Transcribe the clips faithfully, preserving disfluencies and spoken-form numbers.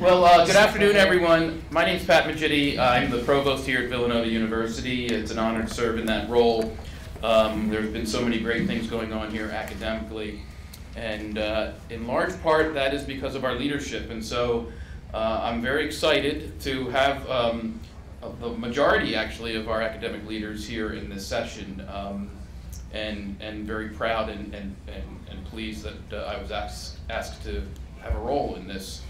Well, uh, good afternoon, everyone. My name is Pat Maggitti. I'm the provost here at Villanova University. It's an honor to serve in that role. Um, there have been so many great things going on here academically, and uh, in large part that is because of our leadership. And so uh, I'm very excited to have um, the majority, actually, of our academic leaders here in this session, um, and and very proud and and, and, and pleased that uh, I was asked asked to have a role in this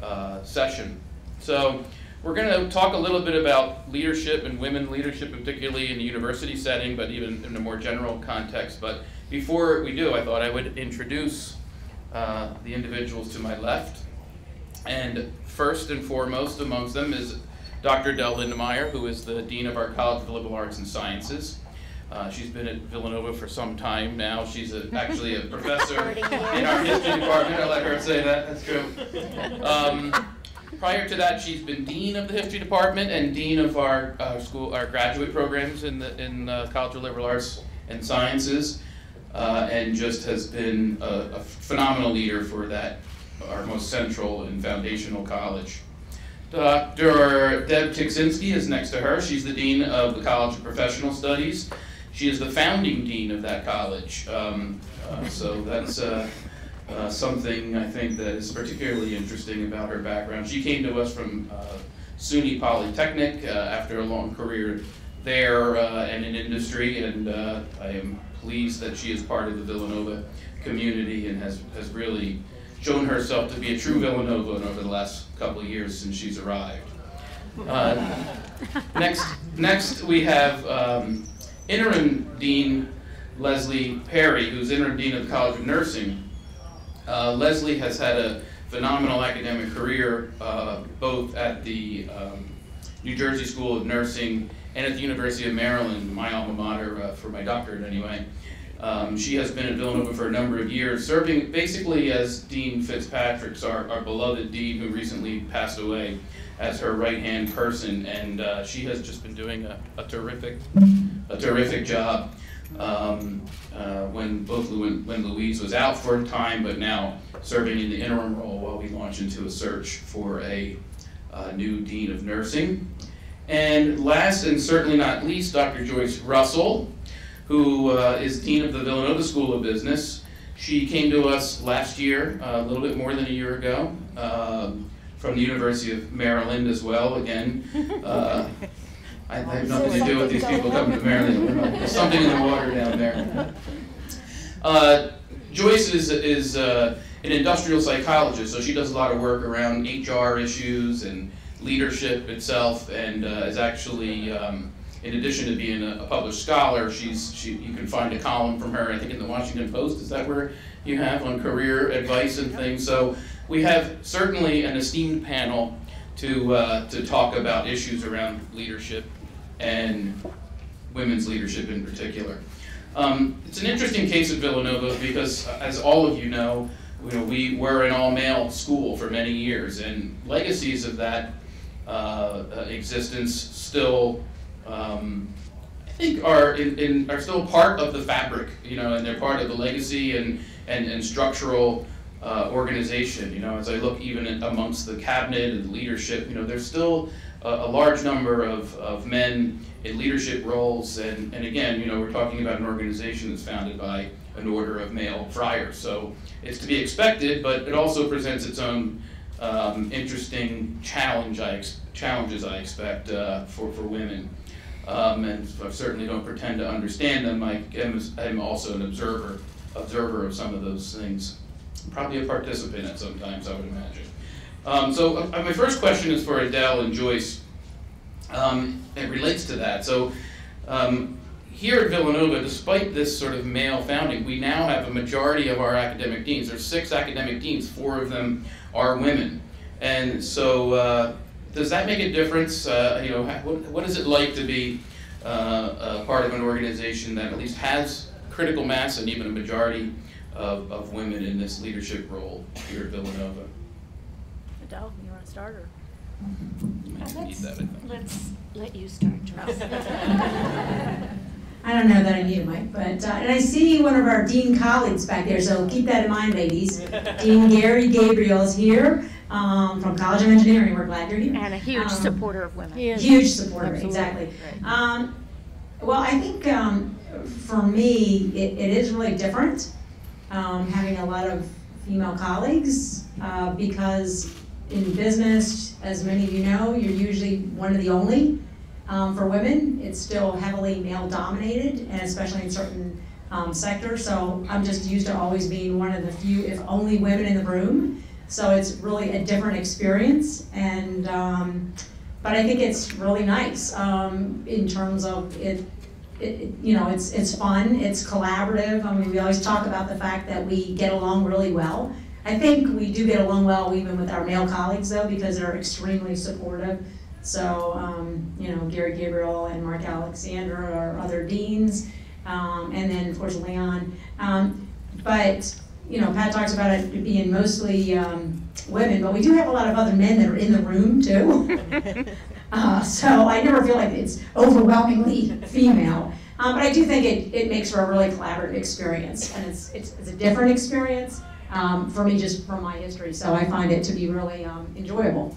uh, session. So we're going to talk a little bit about leadership and women leadership, particularly in the university setting, but even in a more general context. But before we do, I thought I would introduce uh, the individuals to my left. And first and foremost amongst them is Doctor Adele Lindenmeyr, who is the Dean of our College of Liberal Arts and Sciences. Uh, she's been at Villanova for some time now. She's a, actually a professor in our history department. I let her say that. That's true. Um, Prior to that, she's been dean of the history department and dean of our uh, school, our graduate programs in the in the College of Liberal Arts and Sciences, uh, and just has been a, a phenomenal leader for that, our most central and foundational college. Doctor Deb Tyksinski is next to her. She's the dean of the College of Professional Studies. She is the founding dean of that college. Um, uh, so that's. Uh, Uh, something I think that is particularly interesting about her background. She came to us from uh, SUNY Polytechnic uh, after a long career there uh, and in industry, and uh, I am pleased that she is part of the Villanova community and has, has really shown herself to be a true Villanovan over the last couple of years since she's arrived. Uh, next, next we have um, Interim Dean Leslie Perry, who's Interim Dean of the College of Nursing. Uh, Leslie has had a phenomenal academic career, uh, both at the um, New Jersey School of Nursing and at the University of Maryland, my alma mater, uh, for my doctorate anyway. Um, she has been at Villanova for a number of years, serving basically as Dean Fitzpatrick's, our, our beloved dean who recently passed away, as her right-hand person, and uh, she has just been doing a, a terrific, a terrific job. Um, uh, when both Lu when Louise was out for a time, but now serving in the interim role while we launch into a search for a uh, new Dean of Nursing. And last and certainly not least, Doctor Joyce Russell, who uh, is Dean of the Villanova School of Business. She came to us last year, uh, a little bit more than a year ago, uh, from the University of Maryland as well, again. Uh, I have nothing to do with these people coming to Maryland. There's something in the water down there. Uh, Joyce is, is uh, an industrial psychologist, so she does a lot of work around H R issues and leadership itself, and uh, is actually, um, in addition to being a, a published scholar, she's she, you can find a column from her, I think, in the Washington Post. Is that where you have on career advice and things? So we have certainly an esteemed panel to uh, to talk about issues around leadership and women's leadership in particular. Um, it's an interesting case at Villanova because, as all of you know, you know we were an all-male school for many years, and legacies of that uh, existence still, um, I think, are in, in are still part of the fabric, you know, and they're part of the legacy and and, and structural uh, organization. You know, as I look even at, amongst the cabinet and leadership, you know, there's still a large number of, of men in leadership roles, and, and again, you know, we're talking about an organization that's founded by an order of male friars, so it's to be expected, but it also presents its own um, interesting challenge I ex challenges I expect uh, for, for women, um, and I certainly don't pretend to understand them. I am, I'm also an observer, observer of some of those things, probably a participant at some times, I would imagine. Um, so uh, my first question is for Adele and Joyce. Um, it relates to that. So um, here at Villanova, despite this sort of male founding, we now have a majority of our academic deans. There's six academic deans, four of them are women. And so uh, does that make a difference? Uh, you know, what, what is it like to be uh, a part of an organization that at least has critical mass and even a majority of, of women in this leadership role here at Villanova? Adele, you want to start, or? Well, let's, let's let you start, Charles. I don't know that I need a mic, but uh, and I see one of our dean colleagues back there, so keep that in mind, ladies. Dean Gary Gabriel's here, um, from College of Engineering. We're glad you're here. And a huge um, supporter of women. Huge supporter, Absolutely. exactly. Right. Um, well, I think um, for me, it, it is really different um, having a lot of female colleagues uh, because in business, as many of you know, you're usually one of the only. Um, for women, it's still heavily male-dominated, and especially in certain um, sectors. So I'm just used to always being one of the few, if only, women in the room. So it's really a different experience, and um, but I think it's really nice um, in terms of it, it. You know, it's it's fun, it's collaborative. I mean, we always talk about the fact that we get along really well. I think we do get along well, even with our male colleagues, though, because they're extremely supportive. So, um, you know, Gary Gabriel and Mark Alexander are other deans, um, and then, of course, Leon. Um, but, you know, Pat talks about it being mostly um, women, but we do have a lot of other men that are in the room, too. uh, so I never feel like it's overwhelmingly female. Um, but I do think it, it makes for a really collaborative experience, and it's, it's, it's a different experience um, for me just from my history. So I find it to be really um, enjoyable.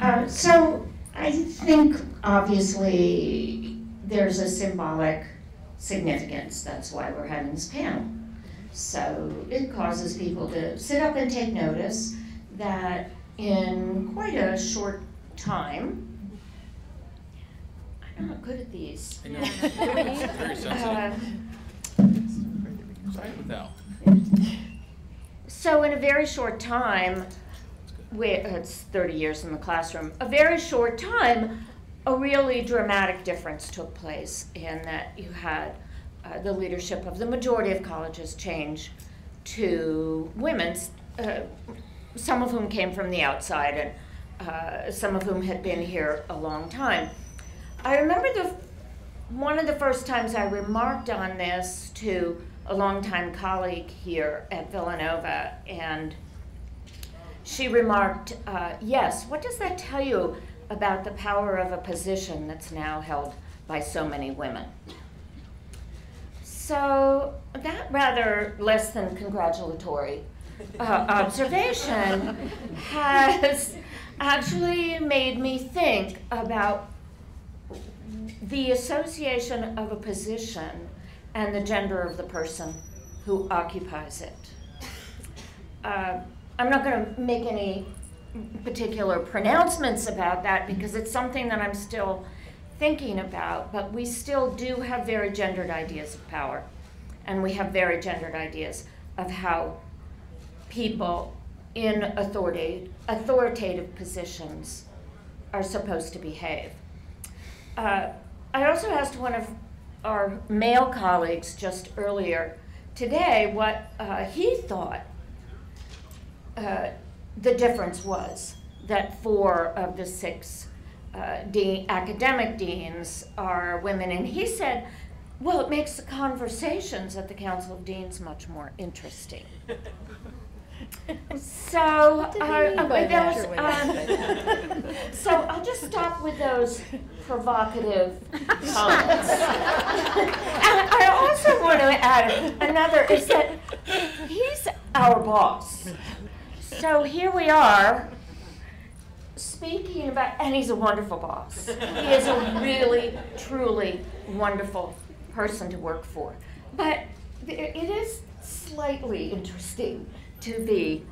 Uh, so I think obviously there's a symbolic significance. That's why we're having this panel. So it causes people to sit up and take notice that in quite a short time, I'm not good at these. I know. Very sensitive. Uh, Sorry without. So in a very short time, We, it's thirty years in the classroom, a very short time, a really dramatic difference took place in that you had uh, the leadership of the majority of colleges change to women, uh, some of whom came from the outside and uh, some of whom had been here a long time. I remember the one of the first times I remarked on this to a longtime colleague here at Villanova, and she remarked, uh, yes, what does that tell you about the power of a position that's now held by so many women? So that rather less than congratulatory uh, observation has actually made me think about the association of a position and the gender of the person who occupies it. Uh, I'm not going to make any particular pronouncements about that because it's something that I'm still thinking about, but we still do have very gendered ideas of power, and we have very gendered ideas of how people in authority, authoritative positions are supposed to behave. Uh, I also asked one of our male colleagues just earlier today what uh, he thought Uh, the difference was that four of the six uh, de academic deans are women, and he said, well, it makes the conversations at the Council of Deans much more interesting. So, uh, with those, um, so I'll just stop with those provocative comments. And I also want to add another, is that he's our boss. So here we are, speaking about, and he's a wonderful boss. He is a really, truly wonderful person to work for. But it is slightly interesting to be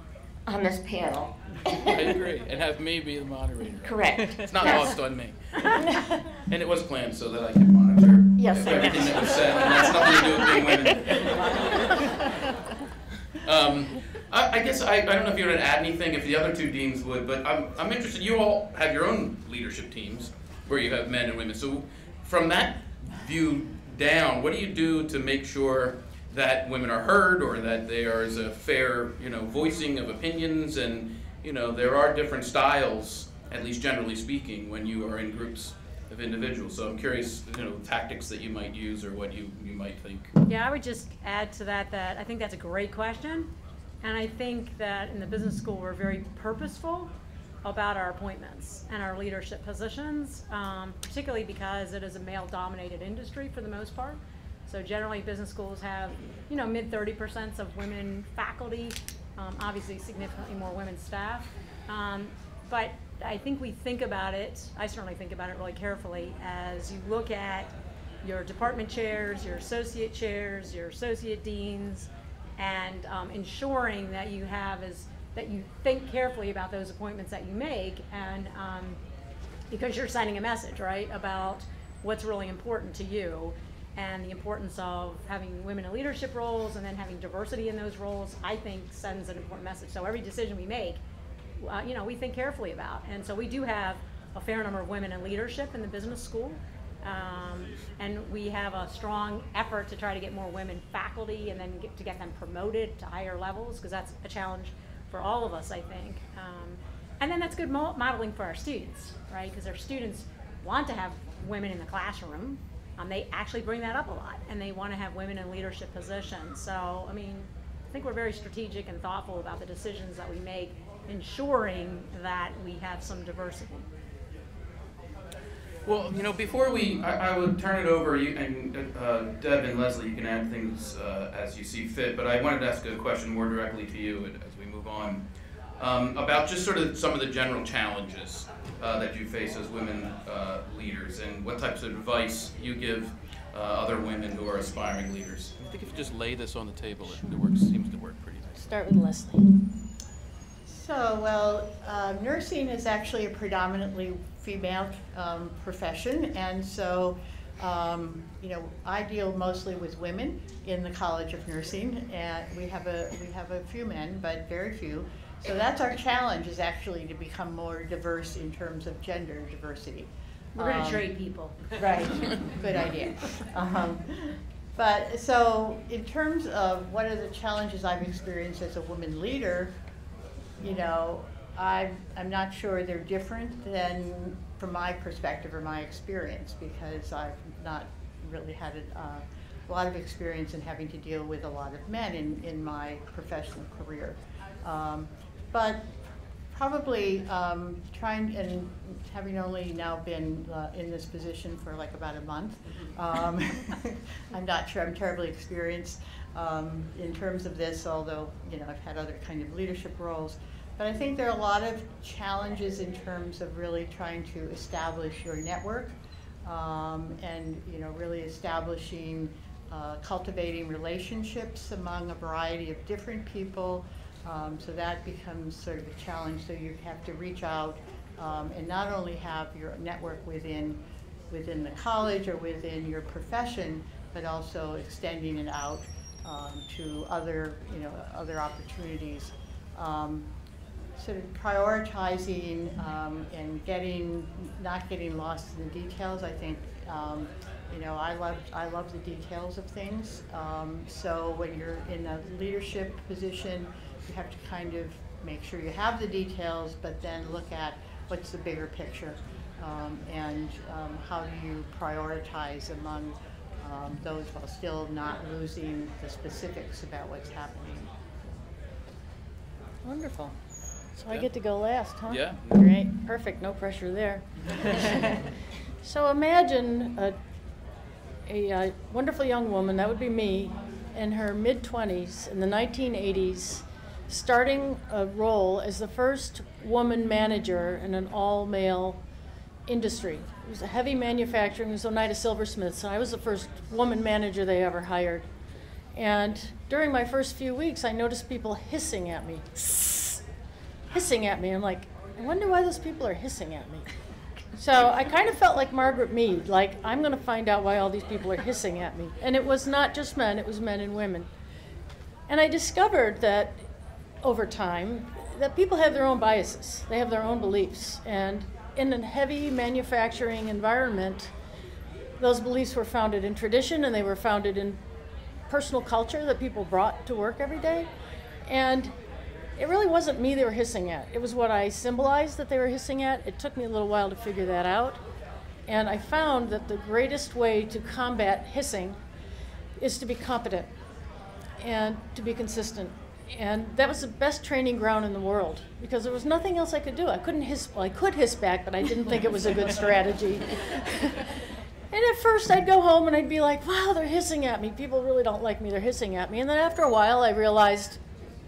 on this panel. I agree, and have me be the moderator. Correct. It's not yes. lost on me. And it was planned so that I could monitor yes, I everything know. that was said, and that's nothing to do with being women. Um, I guess I, I don't know if you're going to add anything, if the other two deans would, but I'm, I'm interested. You all have your own leadership teams where you have men and women. So from that view down, what do you do to make sure that women are heard, or that there is a fair, you know, voicing of opinions? And, you know, there are different styles, at least generally speaking, when you are in groups of individuals. So I'm curious, you know, tactics that you might use or what you, you might think. Yeah, I would just add to that that I think that's a great question. And I think that in the business school, we're very purposeful about our appointments and our leadership positions, um, particularly because it is a male-dominated industry for the most part. So generally business schools have, you know, mid thirty percent of women faculty, um, obviously significantly more women staff. Um, but I think we think about it, I certainly think about it really carefully as you look at your department chairs, your associate chairs, your associate deans, and um, ensuring that you have is that you think carefully about those appointments that you make, and um, because you're sending a message, right, about what's really important to you and the importance of having women in leadership roles and then having diversity in those roles, I think sends an important message. So every decision we make, uh, you know, we think carefully about. And so we do have a fair number of women in leadership in the business school. Um, and we have a strong effort to try to get more women faculty and then get, to get them promoted to higher levels, because that's a challenge for all of us, I think. Um, and then that's good mo modeling for our students, right? Because our students want to have women in the classroom. Um, they actually bring that up a lot, and they want to have women in leadership positions. So, I mean, I think we're very strategic and thoughtful about the decisions that we make, ensuring that we have some diversity. Well, you know, before we, I, I would turn it over, you, and uh, Deb and Leslie, you can add things uh, as you see fit, but I wanted to ask a question more directly to you as we move on, um, about just sort of some of the general challenges uh, that you face as women uh, leaders, and what types of advice you give uh, other women who are aspiring leaders. I think if you just lay this on the table, it, it works, seems to work pretty nice. Start with Leslie. So, well, uh, nursing is actually a predominantly female um, profession, and so, um, you know, I deal mostly with women in the College of Nursing, and we have a we have a few men, but very few. So that's our challenge, is actually to become more diverse in terms of gender diversity. We're um, going to trade people, right? Good idea. Um, but so, in terms of what are the challenges I've experienced as a woman leader, you know, I'm, I'm not sure they're different than from my perspective or my experience, because I've not really had a, uh, a lot of experience in having to deal with a lot of men in, in my professional career. Um, but probably um, trying, and having only now been uh, in this position for like about a month, um, I'm not sure I'm terribly experienced um, in terms of this, although, you know, I've had other kind of leadership roles. But I think there are a lot of challenges in terms of really trying to establish your network, um, and, you know, really establishing, uh, cultivating relationships among a variety of different people. Um, so that becomes sort of a challenge. So you have to reach out um, and not only have your network within within the college or within your profession, but also extending it out um, to other, you know, other opportunities. Um, Sort of prioritizing um, and getting, not getting lost in the details. I think, um, you know, I love I love the details of things. Um, so when you're in a leadership position, you have to kind of make sure you have the details, but then look at what's the bigger picture, um, and um, how do you prioritize among um, those while still not losing the specifics about what's happening. Wonderful. So I get to go last, huh? Yeah. Great. Perfect. No pressure there. So imagine a, a, a wonderful young woman, that would be me, in her mid twenties in the nineteen eighties, starting a role as the first woman manager in an all-male industry. It was a heavy manufacturing. It was Oneida Silversmiths, and I was the first woman manager they ever hired. And during my first few weeks, I noticed people hissing at me. hissing at me. I'm like, I wonder why those people are hissing at me. So I kind of felt like Margaret Mead, like, I'm going to find out why all these people are hissing at me. And it was not just men, it was men and women. And I discovered that over time, that people have their own biases. They have their own beliefs. And in a heavy manufacturing environment, those beliefs were founded in tradition, and they were founded in personal culture that people brought to work every day. And it really wasn't me they were hissing at. It was what I symbolized that they were hissing at. It took me a little while to figure that out. And I found that the greatest way to combat hissing is to be competent and to be consistent. And that was the best training ground in the world, because there was nothing else I could do. I couldn't hiss, well, I could hiss back, but I didn't think it was a good strategy. And at first I'd go home and I'd be like, wow, they're hissing at me. People really don't like me. They're hissing at me. And then after a while I realized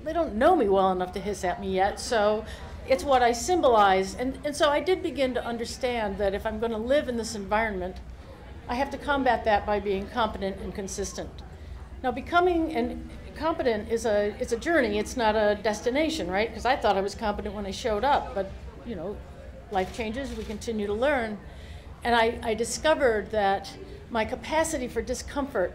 they don't know me well enough to hiss at me yet. So it's what I symbolize. And, and so I did begin to understand that if I'm going to live in this environment, I have to combat that by being competent and consistent. Now, becoming an, competent is a, it's a journey. It's not a destination, right? Because I thought I was competent when I showed up. But, you know, life changes. We continue to learn. And I, I discovered that my capacity for discomfort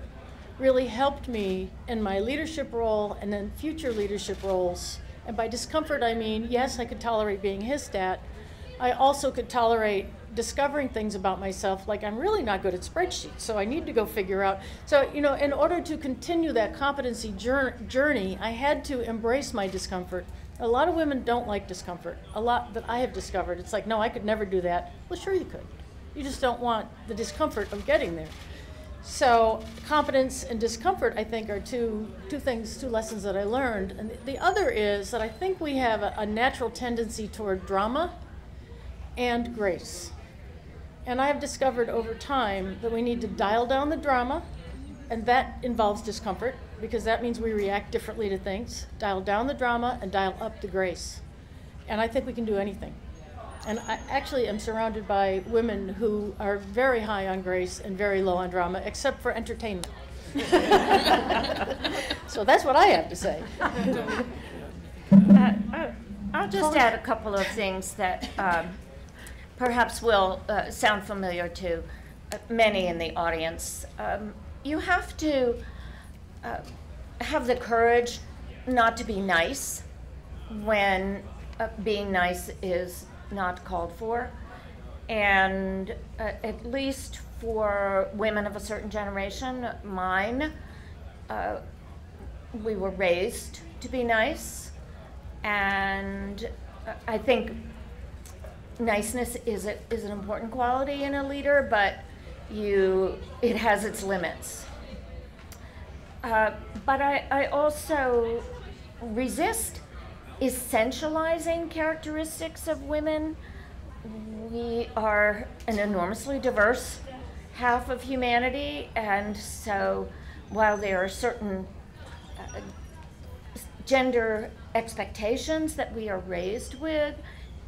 really helped me in my leadership role and then future leadership roles. And by discomfort, I mean, yes, I could tolerate being hissed at. I also could tolerate discovering things about myself, like I'm really not good at spreadsheets, so I need to go figure out. So, you know, in order to continue that competency journey, I had to embrace my discomfort. A lot of women don't like discomfort, a lot that I have discovered. It's like, no, I could never do that. Well, sure you could. You just don't want the discomfort of getting there. So competence and discomfort, I think, are two, two things, two lessons that I learned. And the other is that I think we have a, a natural tendency toward drama and grace. And I have discovered over time that we need to dial down the drama, and that involves discomfort, because that means we react differently to things. Dial down the drama and dial up the grace. And I think we can do anything. And I actually am surrounded by women who are very high on grace and very low on drama, except for entertainment. So that's what I have to say. Uh, I'll just add a couple of things that um, perhaps will uh, sound familiar to many in the audience. Um, you have to uh, have the courage not to be nice when uh, being nice is not called for, and uh, at least for women of a certain generation, mine, uh, we were raised to be nice, and I think niceness is a, is an important quality in a leader, but you it has its limits. Uh, but I, I also resist essentializing characteristics of women. We are an enormously diverse half of humanity, and so while there are certain uh, gender expectations that we are raised with,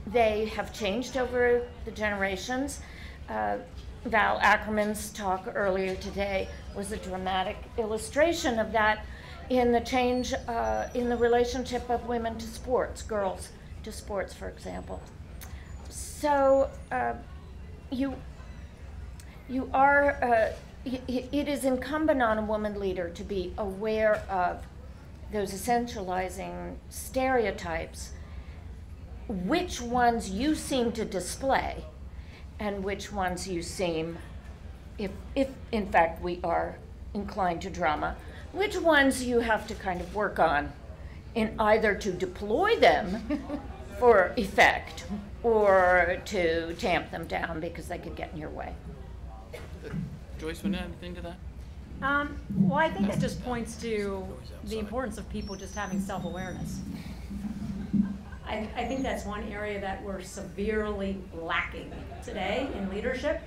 they have changed over the generations. Uh, Val Ackerman's talk earlier today was a dramatic illustration of that, in the change uh, in the relationship of women to sports, girls to sports, for example. So uh, you, you are, uh, it, it is incumbent on a woman leader to be aware of those essentializing stereotypes, which ones you seem to display and which ones you seem, if, if in fact we are inclined to drama, which ones you have to kind of work on in either to deploy them for effect or to tamp them down because they could get in your way. Uh, Joyce, would you add anything to that? Um, well, I think no. It just points to the importance of people just having self-awareness. I, I think that's one area that we're severely lacking today in leadership,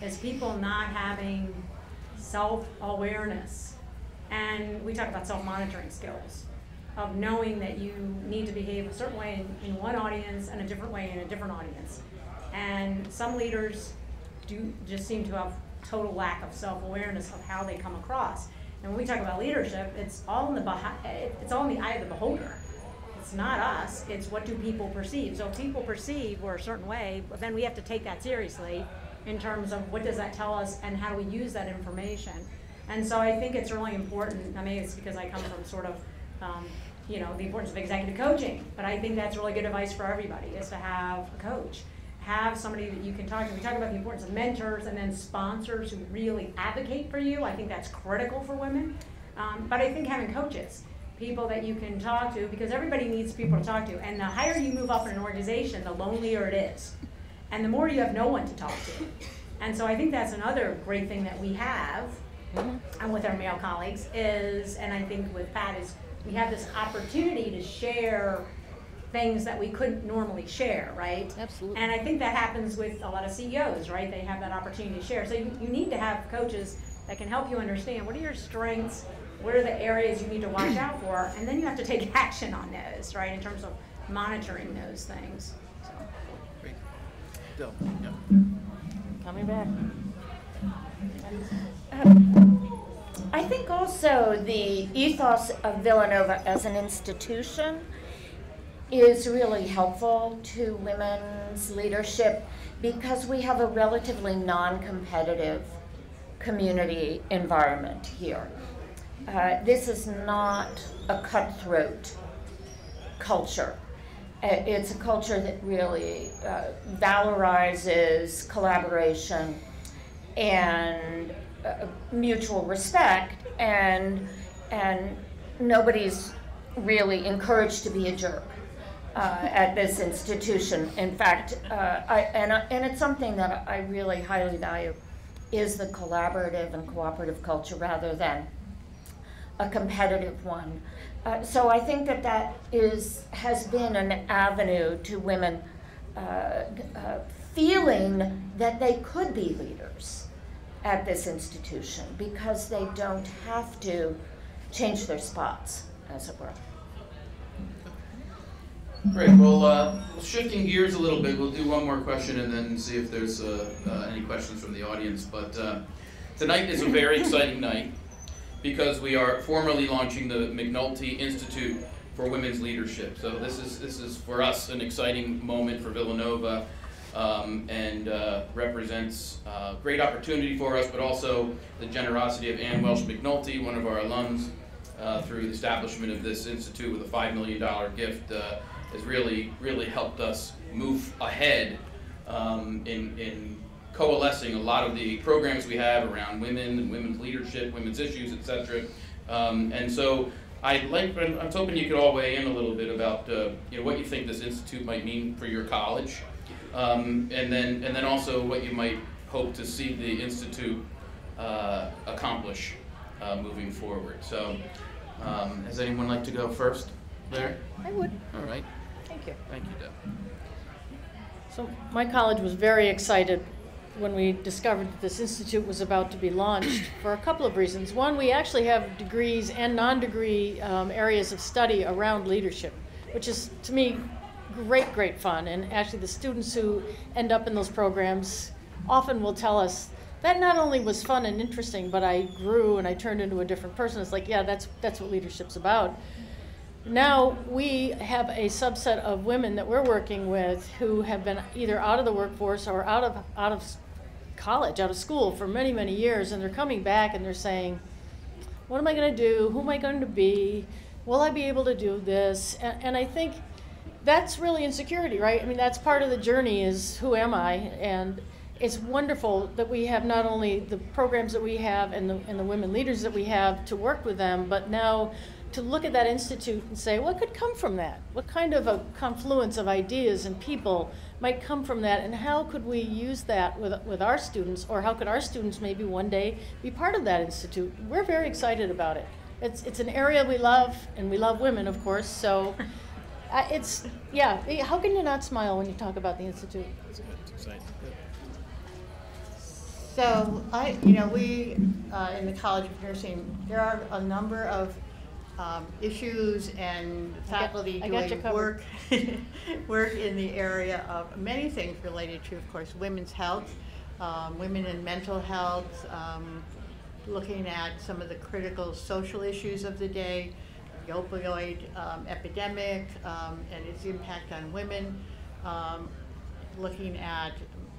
is people not having self-awareness. And we talk about self-monitoring skills, of knowing that you need to behave a certain way in, in one audience and a different way in a different audience. And some leaders do just seem to have total lack of self-awareness of how they come across. And when we talk about leadership, it's all in the, it's all in the eye of the beholder. It's not us, it's what do people perceive. So if people perceive we're a certain way, well, then we have to take that seriously in terms of what does that tell us and how do we use that information. And so I think it's really important. I mean, it's because I come from sort of, um, you know, the importance of executive coaching. But I think that's really good advice for everybody, is to have a coach. Have somebody that you can talk to. We talk about the importance of mentors and then sponsors who really advocate for you. I think that's critical for women. Um, but I think having coaches, people that you can talk to, because everybody needs people to talk to. And the higher you move up in an organization, the lonelier it is. And the more you have no one to talk to. And so I think that's another great thing that we have. And with our male colleagues is, and I think with Pat is, we have this opportunity to share things that we couldn't normally share, right? Absolutely. And I think that happens with a lot of C E Os, right? They have that opportunity to share. So you, you need to have coaches that can help you understand what are your strengths, what are the areas you need to watch out for, and then you have to take action on those, right, in terms of monitoring those things. So. Great. Bill, yeah. Coming back. Um, I think also the ethos of Villanova as an institution is really helpful to women's leadership because we have a relatively non-competitive community environment here. Uh, this is not a cutthroat culture. It's a culture that really uh, valorizes collaboration and uh, mutual respect, and, and nobody's really encouraged to be a jerk. Uh, at this institution. In fact, uh, I, and, I, and it's something that I really highly value, is the collaborative and cooperative culture rather than a competitive one. Uh, so I think that that is, has been an avenue to women uh, uh, feeling that they could be leaders at this institution because they don't have to change their spots, as it were. Great. Well, uh, shifting gears a little bit, we'll do one more question and then see if there's uh, uh, any questions from the audience. But uh, tonight is a very exciting night because we are formally launching the McNulty Institute for Women's Leadership. So this is this is for us an exciting moment for Villanova, um, and uh, represents a uh, great opportunity for us, but also the generosity of Anne Welsh McNulty, one of our alums, uh, through the establishment of this institute with a five million dollar gift. Uh, has really, really helped us move ahead um, in, in coalescing a lot of the programs we have around women and women's leadership, women's issues, et cetera. Um, and so I'd like, I was hoping you could all weigh in a little bit about uh, you know, what you think this institute might mean for your college, um, and, then, and then also what you might hope to see the institute uh, accomplish uh, moving forward. So um, does anyone like to go first there? I would. All right. Thank you. Thank you, Deb. So my college was very excited when we discovered that this institute was about to be launched for a couple of reasons. One, we actually have degrees and non-degree um, areas of study around leadership, which is, to me, great, great fun. And actually the students who end up in those programs often will tell us that not only was fun and interesting, but I grew and I turned into a different person. It's like, yeah, that's, that's what leadership's about. Now we have a subset of women that we're working with who have been either out of the workforce or out of, out of college, out of school for many, many years, and they're coming back and they're saying, what am I going to do? Who am I going to be? Will I be able to do this? And, and I think that's really insecurity, right? I mean, that's part of the journey, is who am I? And it's wonderful that we have not only the programs that we have and the, and the women leaders that we have to work with them, but now to look at that institute and say, what could come from that? What kind of a confluence of ideas and people might come from that, and how could we use that with, with our students, or how could our students maybe one day be part of that institute? We're very excited about it. It's, it's an area we love, and we love women, of course, so uh, it's, yeah, how can you not smile when you talk about the institute? It's good. It's exciting. So, I, you know, we, uh, in the College of Nursing, there are a number of Um, issues and faculty I got, I doing work, work in the area of many things related to, of course, women's health, um, women and mental health, um, looking at some of the critical social issues of the day, the opioid um, epidemic um, and its impact on women, um, looking at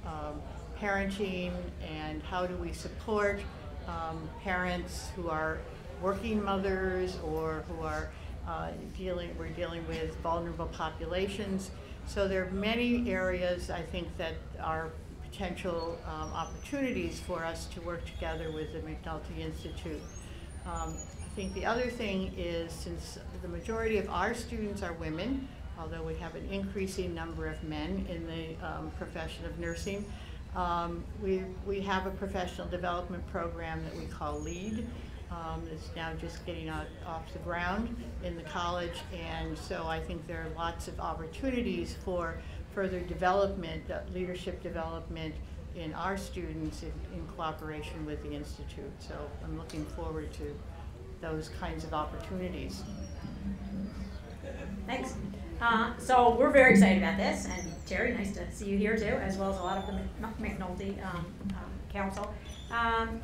um, parenting and how do we support um, parents who are working mothers or who are uh, dealing, we're dealing with vulnerable populations. So there are many areas, I think, that are potential um, opportunities for us to work together with the McNulty Institute. Um, I think the other thing is, since the majority of our students are women, although we have an increasing number of men in the um, profession of nursing, um, we, we have a professional development program that we call LEAD. um, that's now just getting out, off the ground in the college. And so I think there are lots of opportunities for further development, uh, leadership development in our students in, in cooperation with the Institute. So I'm looking forward to those kinds of opportunities. Thanks. Uh, so we're very excited about this, and Terry, nice to see you here too, as well as a lot of the McNulty um, um, Council. Um,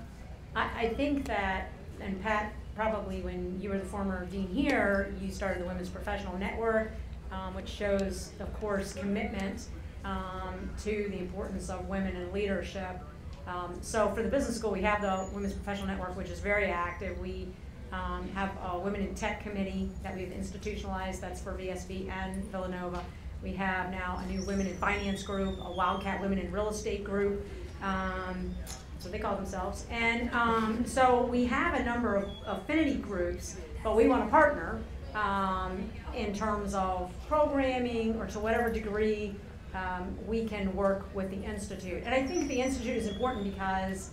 I, I think that, and Pat, probably when you were the former dean here, you started the Women's Professional Network, um, which shows, of course, commitment um, to the importance of women in leadership. Um, so for the business school, we have the Women's Professional Network, which is very active. We Um, have a Women in Tech committee that we've institutionalized, that's for V S V and Villanova. We have now a new Women in Finance group, a Wildcat Women in Real Estate group, um, that's what they call themselves. And um, so we have a number of affinity groups, but we want to partner um, in terms of programming or to whatever degree um, we can work with the Institute. And I think the Institute is important because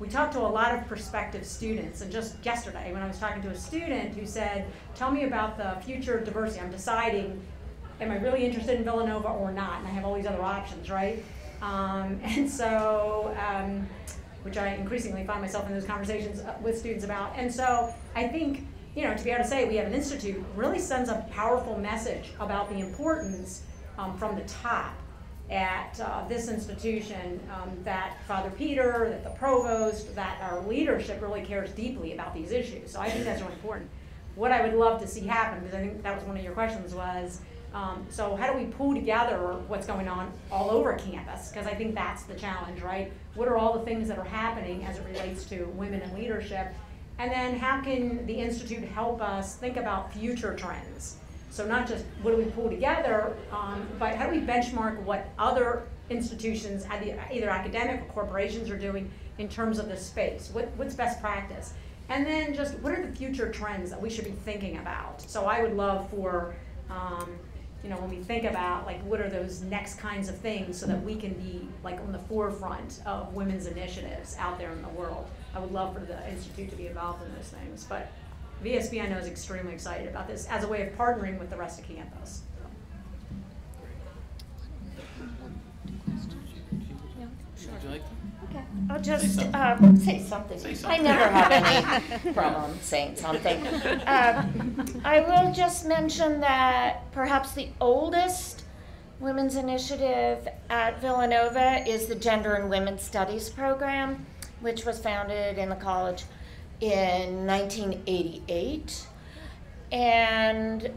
we talked to a lot of prospective students, and just yesterday when I was talking to a student who said, tell me about the future of diversity. I'm deciding, am I really interested in Villanova or not? And I have all these other options, right? Um, and so, um, which I increasingly find myself in those conversations with students about. And so I think, you know, to be able to say we have an institute really sends a powerful message about the importance um, from the top at uh, this institution, um, that Father Peter, that the provost, that our leadership really cares deeply about these issues. So I think that's really important. What I would love to see happen, because I think that was one of your questions, was um, so how do we pull together what's going on all over campus? Because I think that's the challenge, right? What are all the things that are happening as it relates to women in leadership? And then how can the Institute help us think about future trends? So not just what do we pull together, um, but how do we benchmark what other institutions, either academic or corporations, are doing in terms of the space? What, what's best practice? And then just what are the future trends that we should be thinking about? So I would love for, um, you know, when we think about like what are those next kinds of things so that we can be like on the forefront of women's initiatives out there in the world. I would love for the Institute to be involved in those things. But V S B, I know, is extremely excited about this as a way of partnering with the rest of campus. Yeah, sure. Would you like to? Okay. I'll just say something. Uh, say, something. say something. I never have any problem saying something. Um, I will just mention that perhaps the oldest women's initiative at Villanova is the Gender and Women's Studies program, which was founded in the college in nineteen eighty-eight, and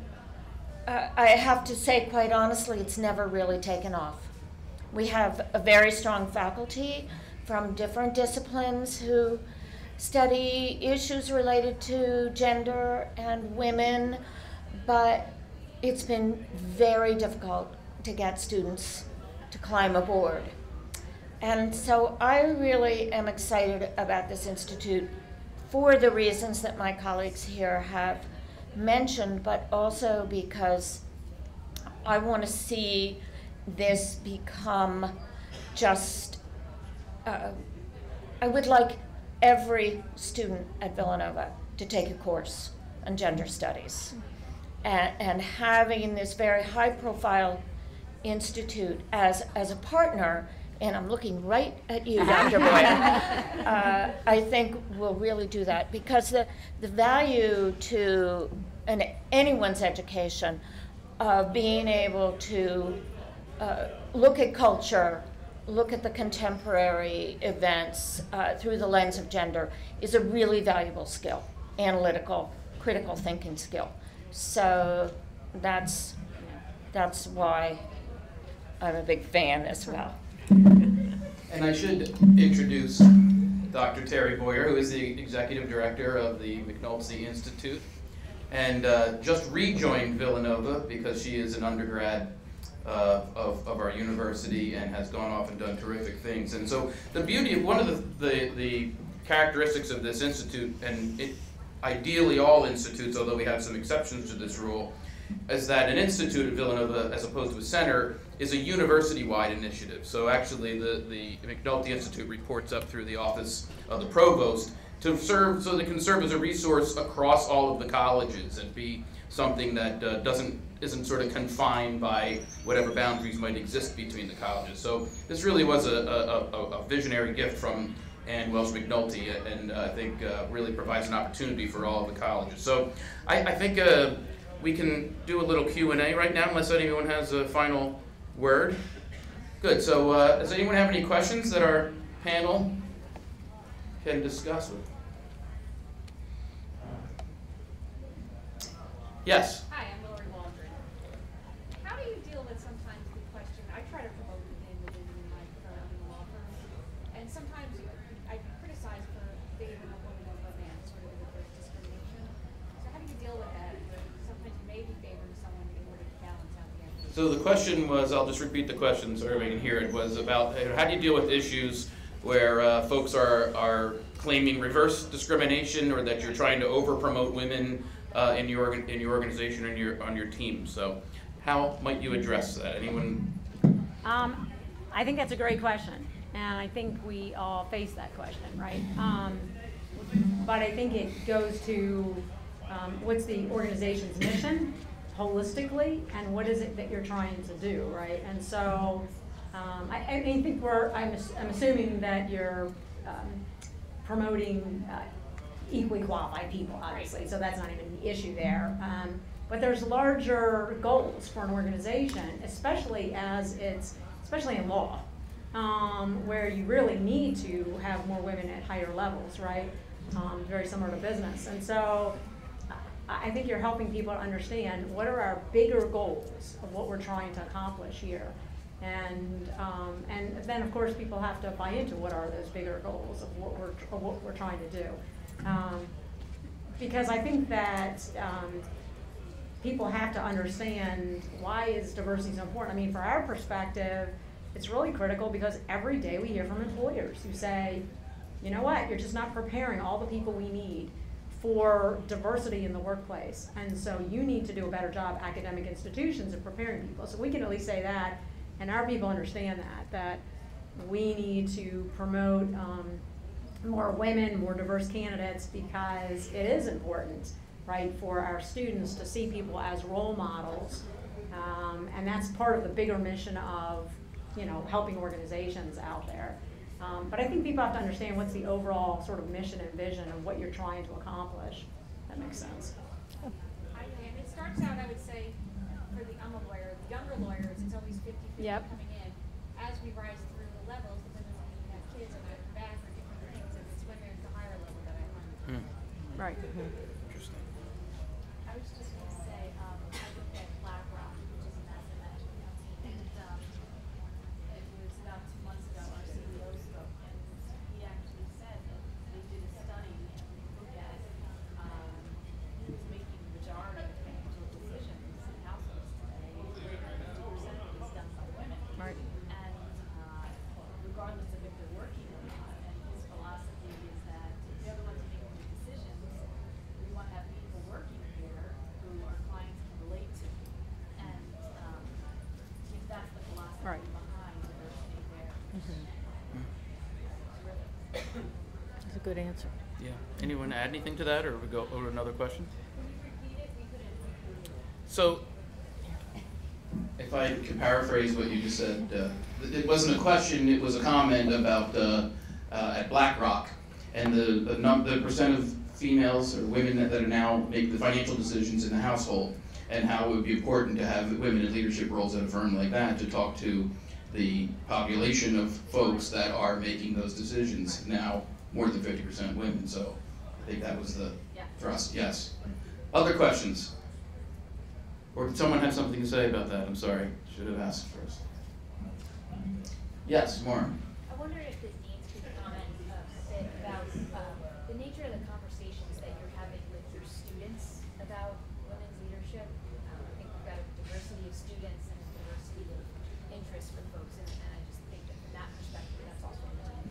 uh, I have to say, quite honestly, it's never really taken off. We have a very strong faculty from different disciplines who study issues related to gender and women, but it's been very difficult to get students to climb aboard. And so I really am excited about this institute for the reasons that my colleagues here have mentioned, but also because I want to see this become just, uh, I would like every student at Villanova to take a course on gender studies. And, and having this very high profile institute as, as a partner, and I'm looking right at you, Doctor Boyer, uh, I think we'll really do that, because the, the value to an, anyone's education of uh, being able to uh, look at culture, look at the contemporary events uh, through the lens of gender is a really valuable skill, analytical, critical thinking skill. So that's, that's why I'm a big fan as well. And I should introduce Doctor Terry Boyer, who is the Executive Director of the McNulty Institute, and uh, just rejoined Villanova because she is an undergrad uh, of, of our university and has gone off and done terrific things. And so the beauty of one of the, the, the characteristics of this institute, and it, ideally all institutes, although we have some exceptions to this rule, is that an institute at Villanova, as opposed to a center, is a university-wide initiative. So actually the, the McNulty Institute reports up through the office of the provost to serve so that it can serve as a resource across all of the colleges and be something that uh, doesn't isn't sort of confined by whatever boundaries might exist between the colleges. So this really was a, a, a visionary gift from Anne Welsh McNulty, and I think uh, really provides an opportunity for all of the colleges. So I, I think uh, we can do a little Q and A right now, unless anyone has a final word. Good, so uh, does anyone have any questions that our panel can discuss with? Yes? Hi, I'm Lori Waldron. How do you deal with sometimes the question, I try to promote the name within my firm and law firm, and sometimes I criticize for being a woman over a man, sort of reverse discrimination. So how do you deal with that? Sometimes you may be favoring someone in order to balance out the equity. So the question was, I'll just repeat the question so everybody can hear it, was about how do you deal with issues where uh, folks are, are claiming reverse discrimination, or that you're trying to over-promote women Uh, in your in your organization and your on your team. So, how might you address that? Anyone? Um, I think that's a great question, and I think we all face that question, right? Um, but I think it goes to um, what's the organization's mission holistically, and what is it that you're trying to do, right? And so, um, I, I think we're I'm I'm assuming that you're um, promoting. Uh, equally qualified people, obviously, so that's not even the issue there. Um, but there's larger goals for an organization, especially as it's, especially in law, um, where you really need to have more women at higher levels, right? Um, very similar to business. And so I think you're helping people understand what are our bigger goals of what we're trying to accomplish here. And um, and then, of course, people have to buy into what are those bigger goals of what we're, of what we're trying to do. Um, because I think that um, people have to understand why is diversity so important. I mean, from our perspective, it's really critical because every day we hear from employers who say, you know what, you're just not preparing all the people we need for diversity in the workplace. And so you need to do a better job, academic institutions, of preparing people. So we can at least say that, and our people understand that, that we need to promote um, more women, more diverse candidates, because it is important, right, for our students to see people as role models, um, and that's part of the bigger mission of, you know, helping organizations out there. Um, but I think people have to understand what's the overall sort of mission and vision of what you're trying to accomplish. That makes sense. I, and it starts out, I would say, for the I'm a lawyer, the younger lawyers, it's always fifty fifty yep. coming in. As we rise through the levels, the women who have kids and I look back. Right. Mm-hmm. Interesting. I was just going to say, um, I looked at BlackRock, which is a massive venture company, and um, it was about two months ago, our C E O spoke, and he actually said that they did a study and they looked at um, who was making the majority of financial decisions in households today, and fifty percent of it is done by women. Right. And uh, regardless of if they're working or not, and his philosophy is that if you're the ones making the decisions, want to have people working here who our clients can relate to. And um, if that's the philosophy right. behind diversity there. Mm-hmm. Mm-hmm. That's a good answer. Yeah. Anyone add anything to that, or we go over another question? Can you repeat it? We couldn't. So, if I could paraphrase what you just said, uh, it wasn't a question, it was a comment about uh, uh, at BlackRock and the, the, num the percent of females or women that, that are now make the financial decisions in the household, and how it would be important to have women in leadership roles at a firm like that to talk to the population of folks that are making those decisions, now more than fifty percent women. So I think that was the yeah. thrust, yes. Other questions? Or did someone have something to say about that? I'm sorry, should have asked first. Yes, more. I wonder if this needs to be comment about uh, the nature of the conversations that you're having with your students about women's leadership. Um, I think we've got a diversity of students and a diversity of interests for folks, and, and I just think that from that perspective, that's also important.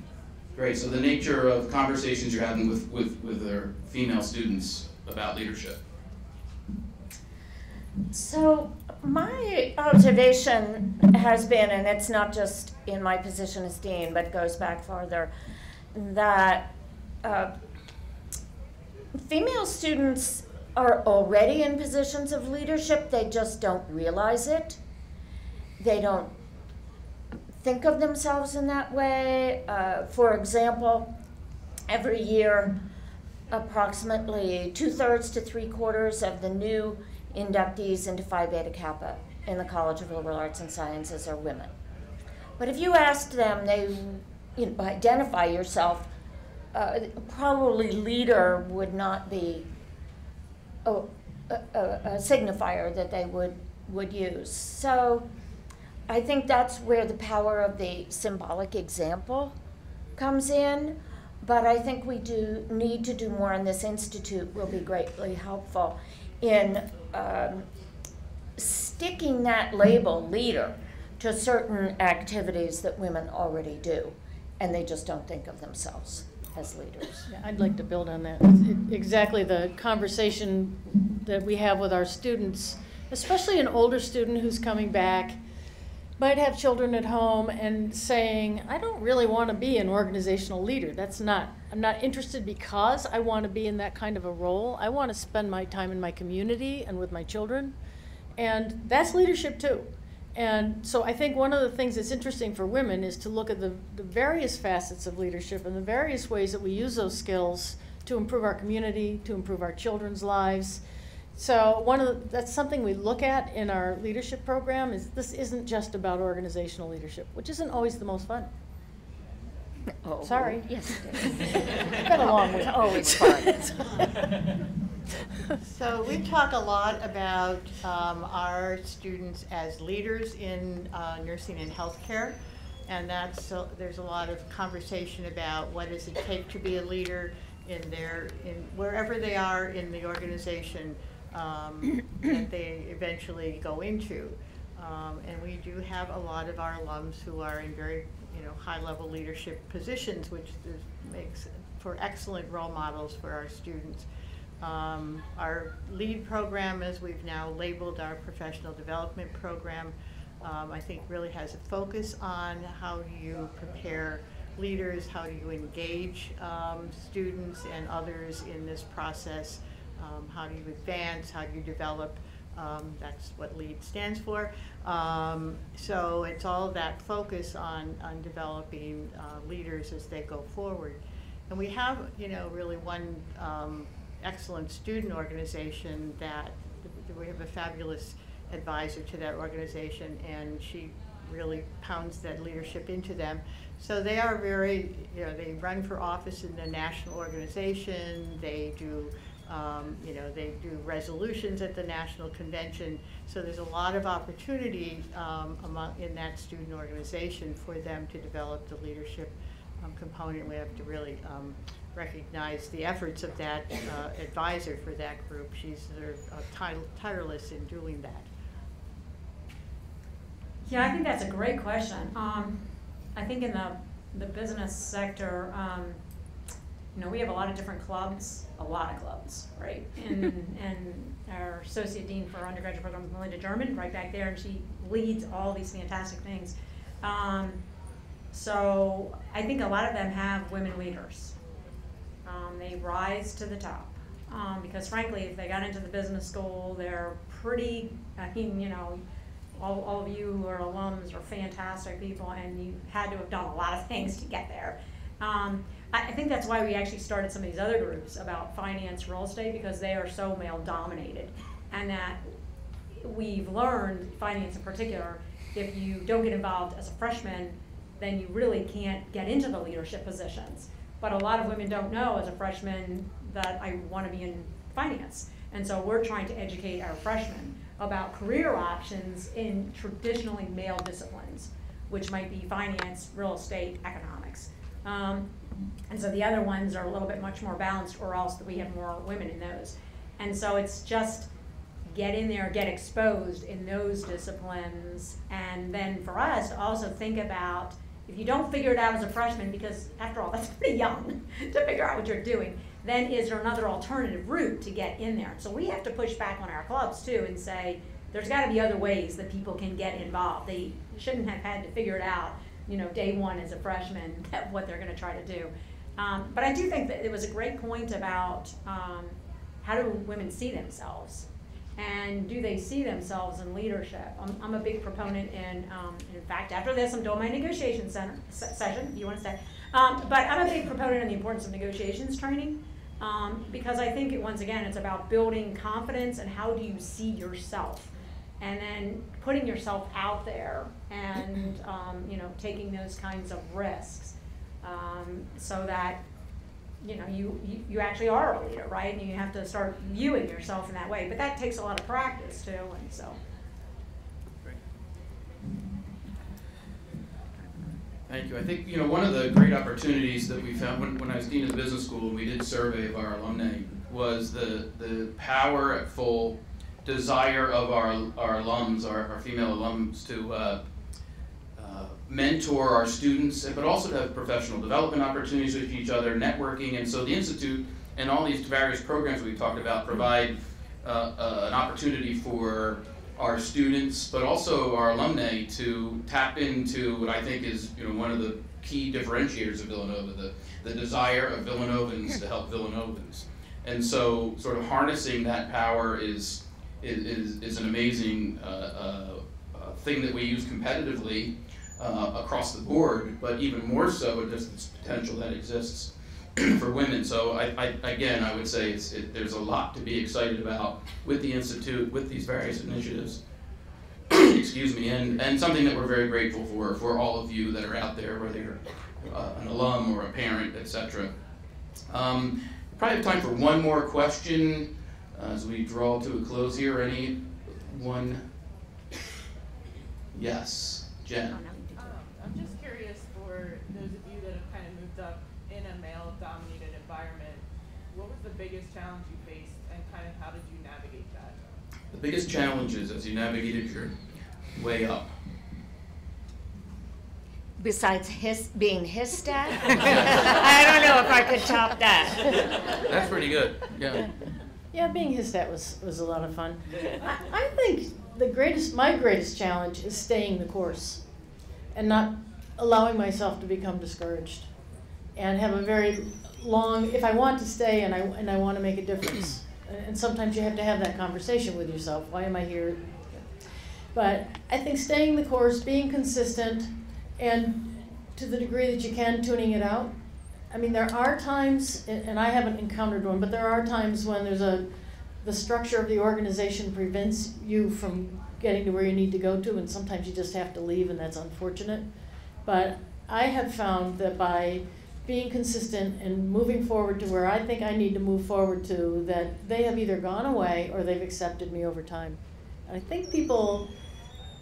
Great, so the nature of conversations you're having with, with, with their female students about leadership. So my observation has been, and it's not just in my position as dean, but goes back farther, that uh, female students are already in positions of leadership. They just don't realize it. They don't think of themselves in that way. Uh, for example, every year, approximately two-thirds to three-quarters of the new inductees into Phi Beta Kappa in the College of Liberal Arts and Sciences are women. But if you asked them, they you know, identify yourself, uh, probably leader would not be a, a, a signifier that they would, would use. So I think that's where the power of the symbolic example comes in. But I think we do need to do more, and this institute will be greatly helpful in um, sticking that label, leader, to certain activities that women already do, and they just don't think of themselves as leaders. Yeah, I'd like to build on that. It, exactly the conversation that we have with our students, especially an older student who's coming back, might have children at home and saying, I don't really want to be an organizational leader. That's not, I'm not interested because I want to be in that kind of a role. I want to spend my time in my community and with my children. And that's leadership too. And so I think one of the things that's interesting for women is to look at the, the various facets of leadership and the various ways that we use those skills to improve our community, to improve our children's lives. So one of the, that's something we look at in our leadership program is this isn't just about organizational leadership, which isn't always the most fun. Oh, sorry. Yes, it is. It's been a long week. It's always fun. So we talk a lot about um, our students as leaders in uh, nursing and healthcare, and that's uh, there's a lot of conversation about what does it take to be a leader in their in wherever they are in the organization. Um, that they eventually go into. Um, and we do have a lot of our alums who are in very you know, high-level leadership positions, which is, makes for excellent role models for our students. Um, our LEAD program, as we've now labeled our professional development program, um, I think really has a focus on how do you prepare leaders, how do you engage um, students and others in this process. Um, how do you advance, how do you develop, um, that's what LEAD stands for. Um, so it's all that focus on, on developing uh, leaders as they go forward. And we have, you know, really one um, excellent student organization that, we have a fabulous advisor to that organization, and she really pounds that leadership into them. So they are very, you know, they run for office in the national organization, they do Um, you know, they do resolutions at the national convention, so there's a lot of opportunity um, among in that student organization for them to develop the leadership um, component. We have to really um, recognize the efforts of that uh, advisor for that group. She's sort of tireless in doing that. Yeah, I think that's a great question. Um, I think in the the business sector. Um, You know, we have a lot of different clubs, a lot of clubs, right? And, and our associate dean for undergraduate programs, Melinda German, right back there, and she leads all these fantastic things. Um, so I think a lot of them have women leaders. Um, they rise to the top um, because, frankly, if they got into the business school, they're pretty. I mean, you know, all, all of you who are alums are fantastic people, and you had to have done a lot of things to get there. Um, I think that's why we actually started some of these other groups about finance, real estate, because they are so male-dominated, and that we've learned, finance in particular, if you don't get involved as a freshman, then you really can't get into the leadership positions. But a lot of women don't know as a freshman that I want to be in finance, and so we're trying to educate our freshmen about career options in traditionally male disciplines, which might be finance, real estate, economics. Um, and so the other ones are a little bit much more balanced, or else that we have more women in those. And so it's just get in there, get exposed in those disciplines, and then for us to also think about, if you don't figure it out as a freshman, because after all that's pretty young to figure out what you're doing, then is there another alternative route to get in there? So we have to push back on our clubs too and say there's got to be other ways that people can get involved. They shouldn't have had to figure it out, you know, day one as a freshman, what they're going to try to do. Um, but I do think that it was a great point about um, how do women see themselves, and do they see themselves in leadership? I'm, I'm a big proponent in, um, in fact, after this, I'm doing my negotiation center, se session, if you want to say. Um, but I'm a big proponent in the importance of negotiations training, um, because I think, it, once again, it's about building confidence and how do you see yourself, and then putting yourself out there and um, you know, taking those kinds of risks, um, so that you know, you, you, you actually are a leader, right? And you have to start viewing yourself in that way. But that takes a lot of practice, too, and so. Great. Thank you. I think, you know, one of the great opportunities that we found when, when I was dean of the business school, we did a survey of our alumni, was the, the power at full desire of our, our alums, our, our female alums, to uh, mentor our students, but also to have professional development opportunities with each other, networking. And so the Institute and all these various programs we've talked about provide uh, uh, an opportunity for our students, but also our alumni, to tap into what I think is, you know, one of the key differentiators of Villanova, the, the desire of Villanovans to help Villanovans. And so sort of harnessing that power is, is, is an amazing uh, uh, thing that we use competitively Uh, across the board, but even more so just this potential that exists for women. So I, I, again, I would say it's, it, there's a lot to be excited about with the Institute, with these various initiatives, excuse me, and, and something that we're very grateful for, for all of you that are out there, whether you're uh, an alum or a parent, et cetera. Um, probably have time for one more question uh, as we draw to a close here. Any one? Yes, Jen. I'm just curious, for those of you that have kind of moved up in a male-dominated environment, what was the biggest challenge you faced, and kind of how did you navigate that? The biggest challenges as you navigated your way up? Besides his being his dad? I don't know if I could top that. That's pretty good, yeah. Yeah, being his dad was, was a lot of fun. I, I think the greatest, my greatest challenge is staying the course, and not allowing myself to become discouraged, and have a very long, if I want to stay and I, and I want to make a difference. And sometimes you have to have that conversation with yourself, why am I here? But I think staying the course, being consistent, and to the degree that you can, tuning it out. I mean, there are times, and I haven't encountered one, but there are times when there's a, the structure of the organization prevents you from getting to where you need to go to, and sometimes you just have to leave, and that's unfortunate. But I have found that by being consistent and moving forward to where I think I need to move forward to, that they have either gone away or they've accepted me over time. And I think people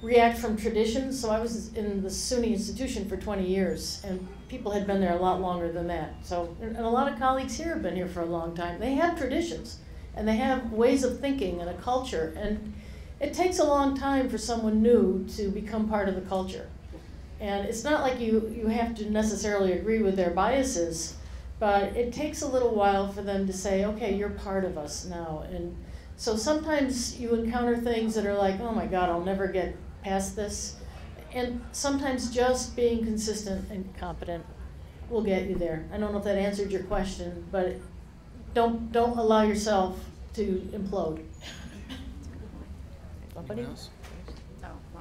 react from tradition. So I was in the SUNY institution for twenty years, and people had been there a lot longer than that. So, and a lot of colleagues here have been here for a long time. They have traditions, and they have ways of thinking and a culture, and it takes a long time for someone new to become part of the culture. And it's not like you, you have to necessarily agree with their biases, but it takes a little while for them to say, okay, you're part of us now. And so sometimes you encounter things that are like, oh my God, I'll never get past this. And sometimes just being consistent and competent will get you there. I don't know if that answered your question, but don't, don't allow yourself to implode. Else? Oh, wow.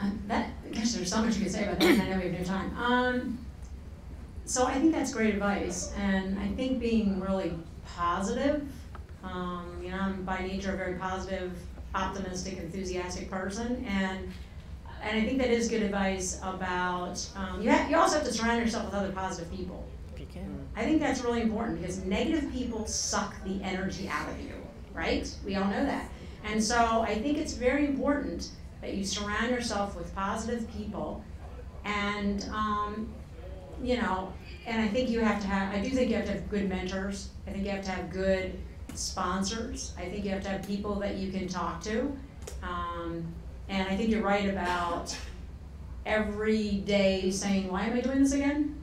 uh, that, gosh, there's so much you could say about that, and I know we have no time. Um, so I think that's great advice, and I think being really positive. Um, you know, I'm by nature a very positive, optimistic, enthusiastic person, and and I think that is good advice about. Um, you ha you also have to surround yourself with other positive people. If you can. I think that's really important, because negative people suck the energy out of you. Right? We all know that. And so I think it's very important that you surround yourself with positive people, and um, you know, and I think you have to have, I do think you have to have good mentors. I think you have to have good sponsors. I think you have to have people that you can talk to. Um, and I think you're right about every day saying, why am I doing this again?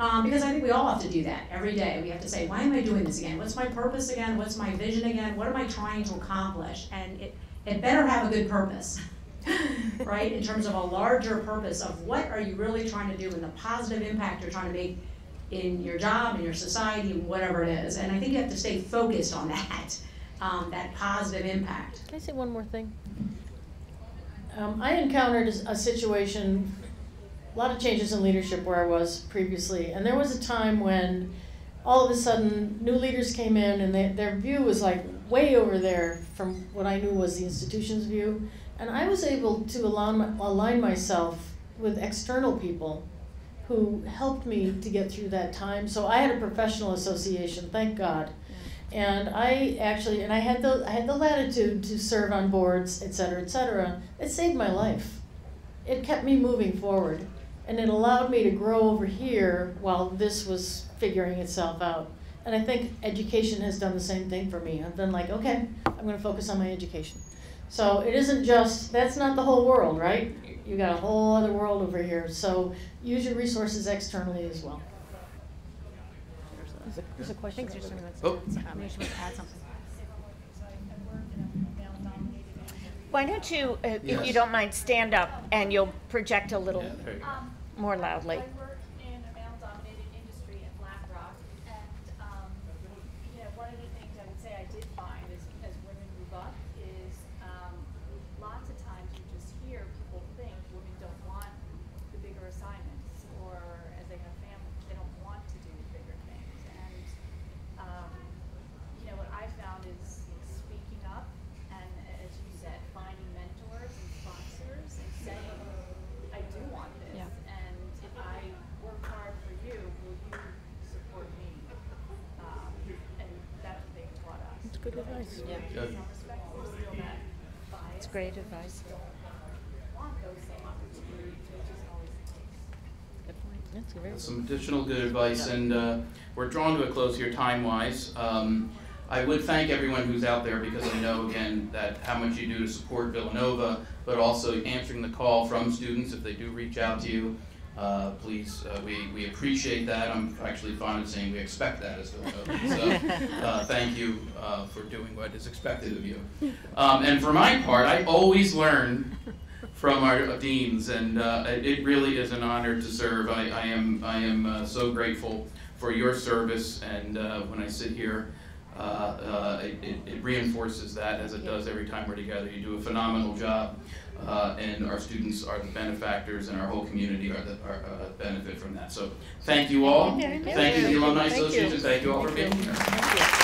Um, because I think we all have to do that every day. We have to say, why am I doing this again? What's my purpose again? What's my vision again? What am I trying to accomplish? And it, it better have a good purpose. right? In terms of a larger purpose of what are you really trying to do and the positive impact you're trying to make in your job, in your society, whatever it is. And I think you have to stay focused on that, um, that positive impact. Can I say one more thing? Um, I encountered a situation, a lot of changes in leadership where I was previously, and there was a time when all of a sudden new leaders came in and they, their view was like way over there from what I knew was the institution's view. And I was able to align, align myself with external people who helped me to get through that time. So I had a professional association, thank God. And I actually, and I had the, I had the latitude to serve on boards, et cetera, et cetera. It saved my life. It kept me moving forward. And it allowed me to grow over here while this was figuring itself out. And I think education has done the same thing for me. I've been like, okay, I'm gonna focus on my education. So it isn't just, that's not the whole world, right? You got a whole other world over here. So use your resources externally as well. There's a, there's a question. There's something that's, oh. um, you should add something. Why don't you, uh, yes. if you don't mind, stand up and you'll project a little yeah, more loudly. Um, I work in a male-dominated industry in BlackRock, and um, you know, one of the things I would say I did find is, as women move up is um, lots of times you just hear people think women don't want the bigger assignments, or as they have families, they don't want to do the bigger things. And um, you know, what I found is speaking up and, as you said, finding mentors and sponsors and saying, I do want this, yeah. and if I work hard for you, will you support me? Um, and that's what they brought us. That's good advice. Yeah. Yeah. In some respects, we feel that bias. It's great advice. Don't want those same opportunities, which is always the case. Good point. That's great. Some additional good advice, yeah. and uh, we're drawn to a close here time-wise. Um, I would thank everyone who's out there because I know, again, that how much you do to support Villanova, but also answering the call from students if they do reach out to you. Uh, please, uh, we, we appreciate that. I'm actually fond of saying we expect that as Villanova. So uh, thank you uh, for doing what is expected of you. Um, and for my part, I always learn from our deans, and uh, it really is an honor to serve. I, I am, I am uh, so grateful for your service, and uh, when I sit here, Uh, uh, it, it, it reinforces that, as it does every time we're together. You do a phenomenal job, uh, and our students are the benefactors, and our whole community are the are, uh, benefit from that. So, thank you all. Thank you, thank you the Alumni Association. Thank you all for being here.